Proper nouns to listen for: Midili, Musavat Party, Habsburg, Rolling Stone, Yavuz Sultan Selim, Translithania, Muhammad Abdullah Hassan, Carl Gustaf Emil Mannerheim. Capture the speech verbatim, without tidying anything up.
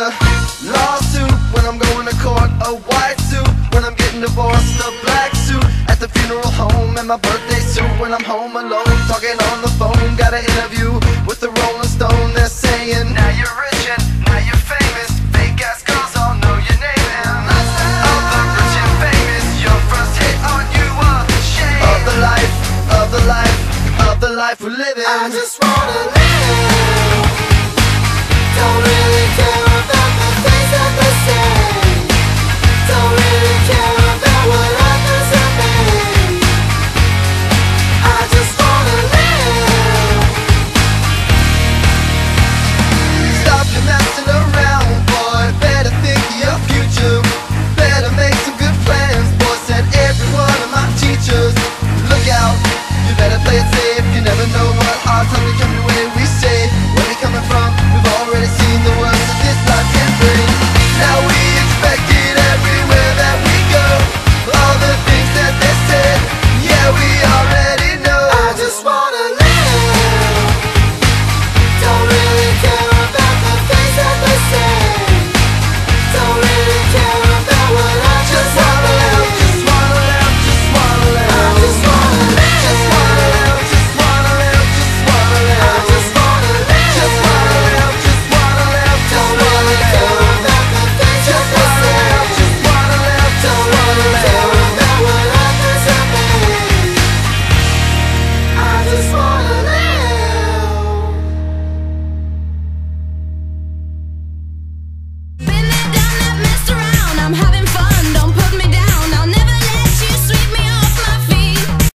a lawsuit when I'm going to court, a white suit when I'm getting divorced, a black suit at the funeral home, and my birthday suit when I'm home alone, talking on the phone. Got an interview with the Rolling Stone, they're saying, now you're rich and now you're famous, fake ass girls all know your name. And of the rich and famous, your first hit on you are shame. Of the life, of the life, of the life we're living, I just wanna live. Don't really care about the things that they say. Don't really care.